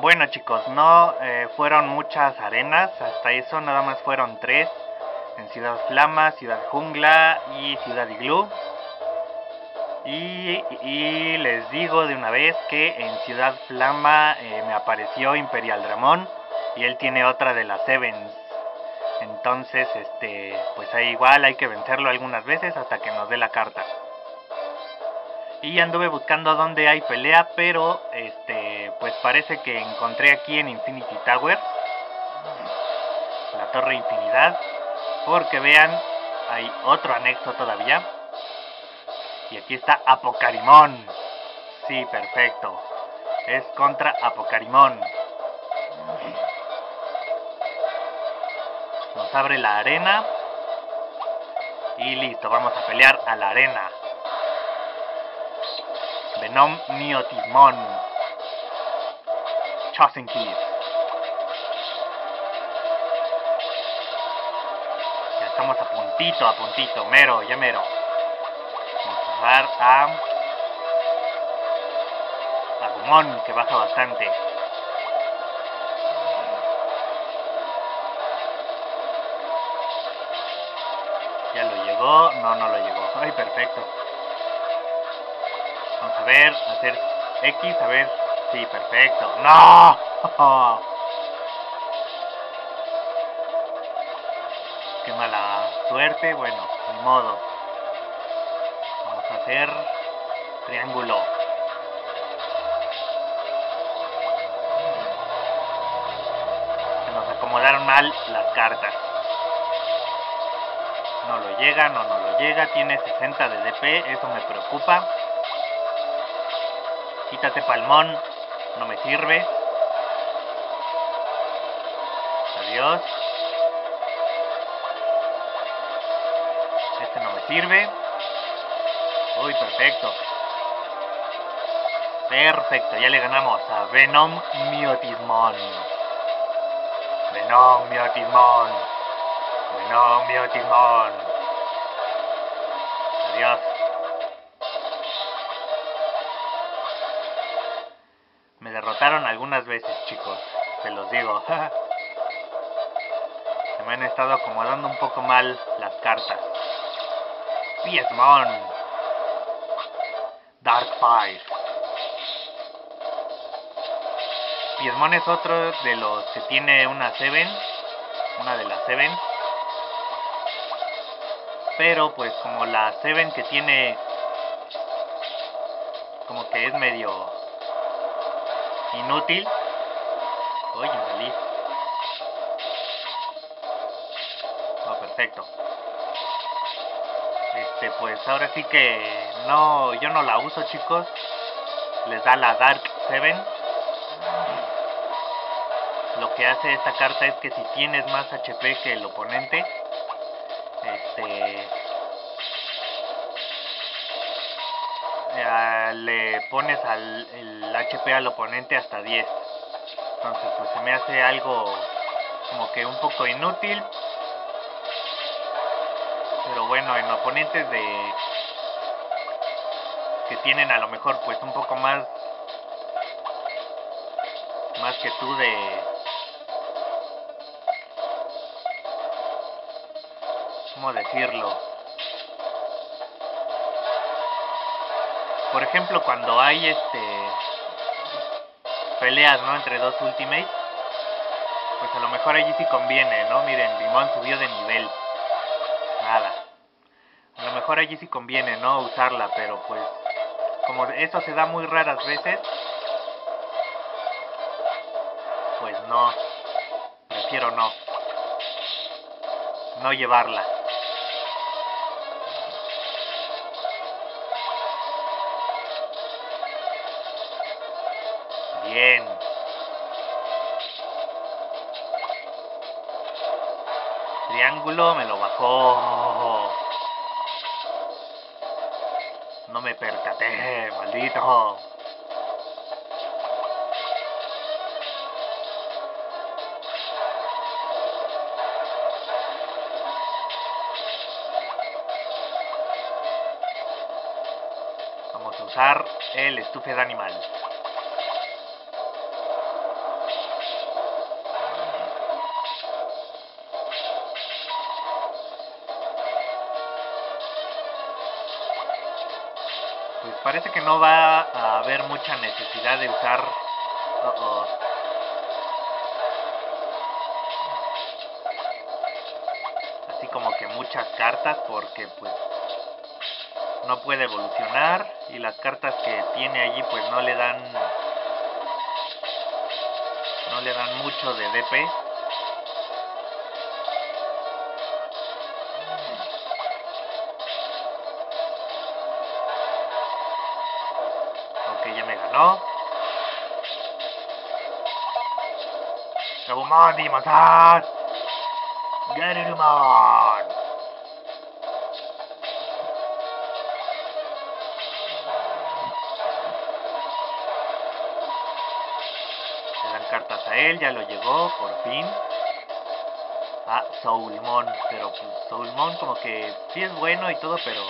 Bueno chicos, no fueron muchas arenas, hasta eso nada más fueron 3, en Ciudad Flama, Ciudad Jungla y Ciudad Igloo. Y les digo de una vez que en Ciudad Flama me apareció Imperial Dramón y él tiene otra de las Sevens. Entonces, pues ahí igual hay que vencerlo algunas veces hasta que nos dé la carta. Y anduve buscando dónde hay pelea, pero pues parece que encontré aquí en Infinity Tower, la Torre Infinidad, porque vean, hay otro anexo todavía. Y aquí está Apokarimon. Sí, perfecto. Es contra Apokarimon. Nos abre la arena. Y listo, vamos a pelear a la arena. VenomMyotismon. Chosenki. Ya estamos a puntito, mero, ya mero. Vamos a usar a Agumon, que baja bastante. Ya lo llegó, no lo llegó. Ay, perfecto. Vamos a ver, hacer X, a ver. Sí, perfecto. ¡No! Qué mala suerte. Bueno, ni modo. Vamos a hacer triángulo. Se nos acomodaron mal las cartas. No lo llega, no lo llega. Tiene 60 de DP, eso me preocupa. Quítate palmón, no me sirve. Adiós. Este no me sirve. Uy, perfecto. Perfecto, ya le ganamos a VenomMyotismon. VenomMyotismon. VenomMyotismon. Adiós. Me derrotaron algunas veces, chicos, se los digo. Se me han estado acomodando un poco mal las cartas. Piedmon Darkfire. Piedmon es otro de los que tiene una Seven, una de las Seven. Pero pues como la Seven que tiene, como que es medio inútil. Oye, infeliz. No, perfecto. Pues ahora sí que no, yo no la uso, chicos. Les da la Dark Seven. Lo que hace esta carta es que si tienes más HP que el oponente, le pones el HP al oponente hasta 10. Entonces pues se me hace algo como que un poco inútil, pero bueno, en oponentes de que tienen a lo mejor pues un poco más que tú de, ¿cómo decirlo? Por ejemplo, cuando hay peleas, ¿no?, entre dos ultimates, pues a lo mejor allí sí conviene, ¿no? Miren, Limón subió de nivel. Nada. A lo mejor allí sí conviene, ¿no?, usarla, pero pues como eso se da muy raras veces, pues no. Prefiero no llevarla. Bien. Triángulo me lo bajó. No me percaté, maldito. Vamos a usar el estufe de animal. Parece que no va a haber mucha necesidad de usar... Así como que muchas cartas, porque pues no puede evolucionar y las cartas que tiene allí pues no le dan mucho de DP. Ok, ya me ganó. Agumon, Dimosat, Garurumon. Le dan cartas a él, ya lo llegó, por fin. A Soulmon, pero pues, Soulmon como que sí es bueno y todo, pero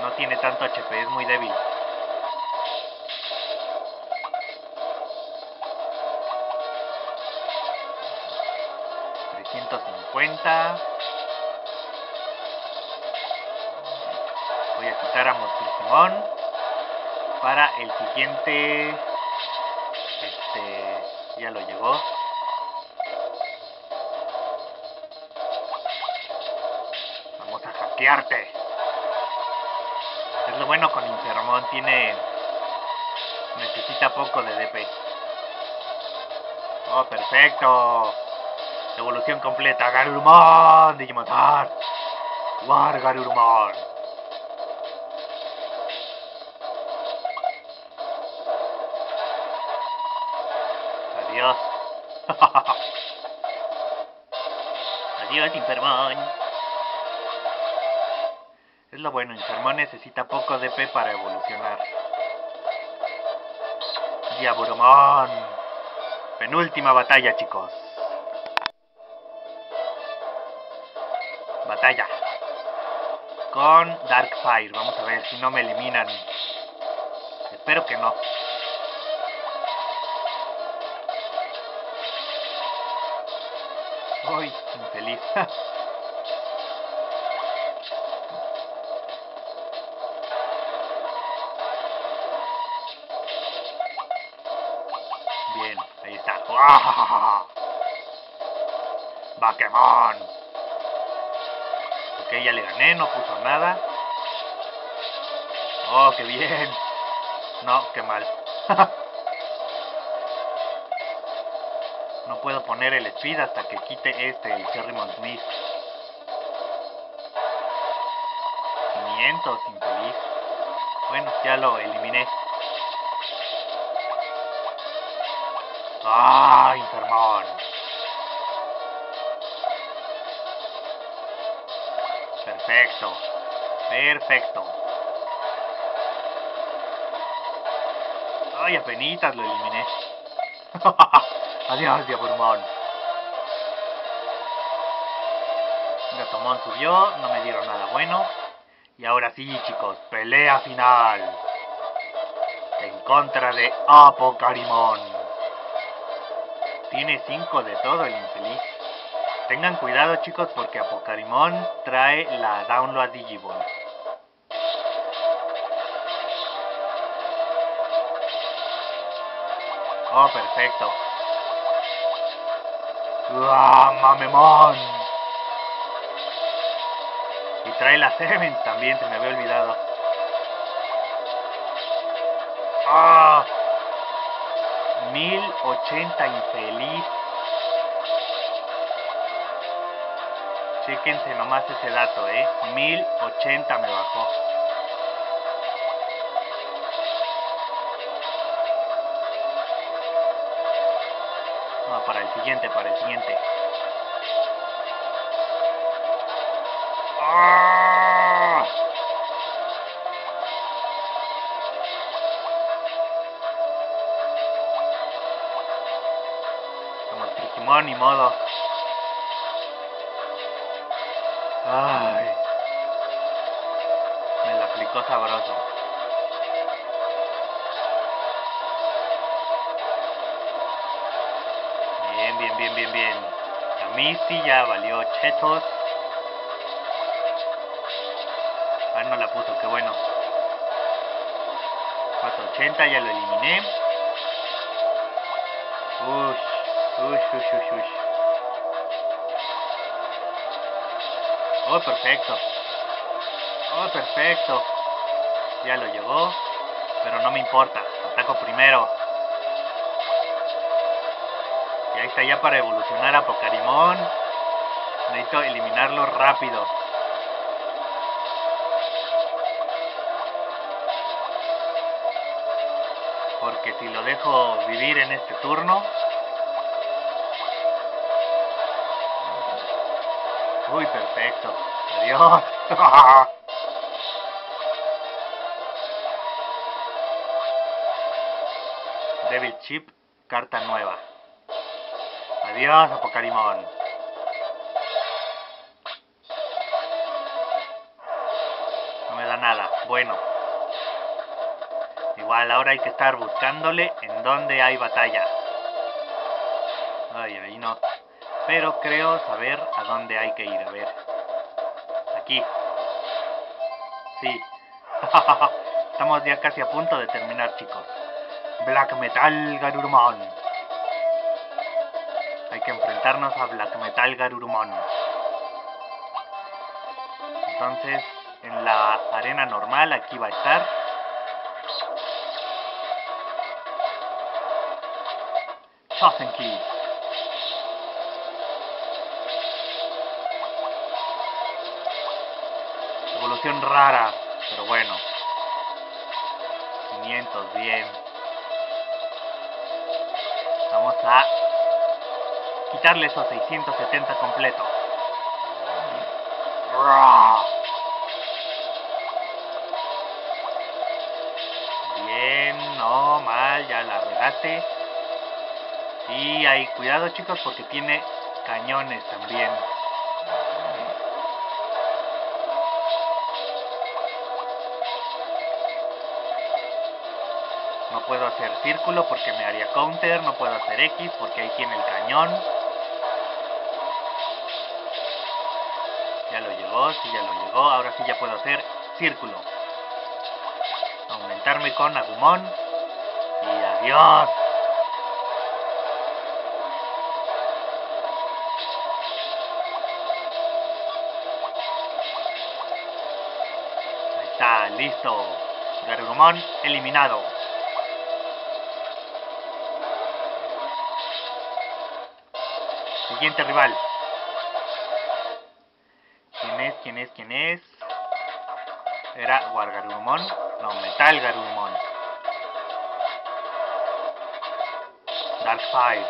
no tiene tanto HP, es muy débil. Voy a quitar a Mortimón para el siguiente. Ya lo llevó. Vamos a hackearte. Es lo bueno con Infermón, necesita poco de DP. Oh, perfecto. Evolución completa, Garurumon, Digmon, WereGarurumon. Adiós. Adiós, Infermón. Es lo bueno, Infermón necesita poco DP para evolucionar. Diaboromon. Penúltima batalla, chicos. Batalla con Darkfire. Vamos a ver si no me eliminan. Espero que no. Uy, infeliz. Bien, ahí está. Bakemon. Ya le gané, no puso nada. Oh, qué bien. No, qué mal. No puedo poner el speed hasta que quite el Sharmamon Smith. 500, infeliz. Bueno, ya lo eliminé. Ah, Infermón. Perfecto, perfecto. Ay, apenitas lo eliminé. Adiós, Diaboromon. Gatomon subió, no me dieron nada bueno. Y ahora sí, chicos, pelea final. En contra de Apokarimon. Tiene 5 de todo el infeliz. Tengan cuidado, chicos, porque Apokarimon trae la Download Digiball. Oh, perfecto. Mamemón. Y trae la Seven también, se me había olvidado. ¡Ah! 1080, infeliz. Chéquense nomás ese dato, 1080 me bajó. No, para el siguiente. ¡Ah! Como Trigimón, ni modo. Ay, me la aplicó sabroso. Bien. A mí sí ya valió chetos. Ah, no la puso, qué bueno. 480, ya lo eliminé. Oh, perfecto. Oh, perfecto. Ya lo llevó. Pero no me importa. Ataco primero. Y ahí está ya para evolucionar a Apokarimon. Necesito eliminarlo rápido. Porque si lo dejo vivir en este turno... Uy, perfecto. Adiós. Devil Chip, carta nueva. Adiós, Apokarimon. No me da nada. Bueno. Igual ahora hay que estar buscándole en donde hay batalla. Ay, ahí no. Pero creo saber a dónde hay que ir. A ver. Aquí. Sí. Estamos ya casi a punto de terminar, chicos. Black Metal Garurumon. Hay que enfrentarnos a Black Metal Garurumon. Entonces, en la arena normal, aquí va a estar. Chosenki. Evolución rara, pero bueno. 500, bien. Vamos a quitarle esos 670 completos. Bien, no mal, ya la regaste. Y hay cuidado, chicos, porque tiene cañones también. No puedo hacer círculo porque me haría counter. No puedo hacer X porque ahí tiene el cañón. Ya lo llegó, sí, ya lo llegó. Ahora sí ya puedo hacer círculo. Aumentarme con Agumon. Y adiós. Ahí está, listo. Garurumon eliminado. Siguiente rival. ¿Quién es? ¿Quién es? ¿Quién es? Era WereGarurumon. No, MetalGarurumon. Darkfire.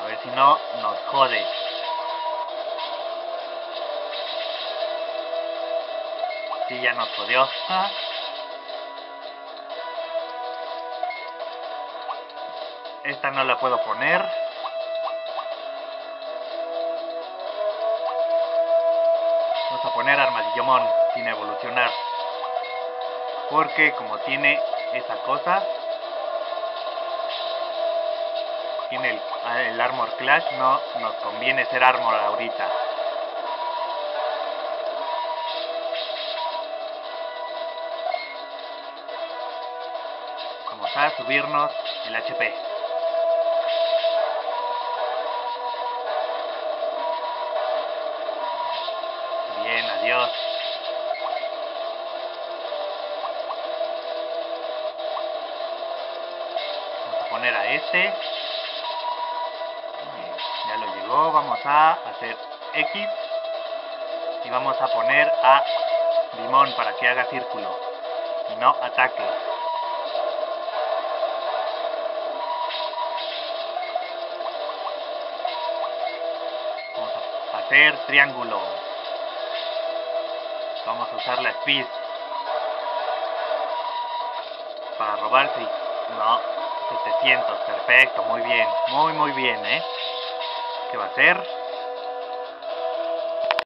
A ver si no nos jode. Sí, ya nos jodió. ¿Ah? Esta no la puedo poner. Vamos a poner Armadillomon sin evolucionar, porque como tiene esa cosa, tiene el Armor Clash, no nos conviene ser Armor ahorita. Vamos a subirnos el HP. Este ya lo llegó. Vamos a hacer X y vamos a poner a Limón para que haga círculo y no ataque. Vamos a hacer triángulo. Vamos a usar la speed para robarse. No, 700, perfecto, muy bien, muy bien, ¿eh? ¿Qué va a hacer?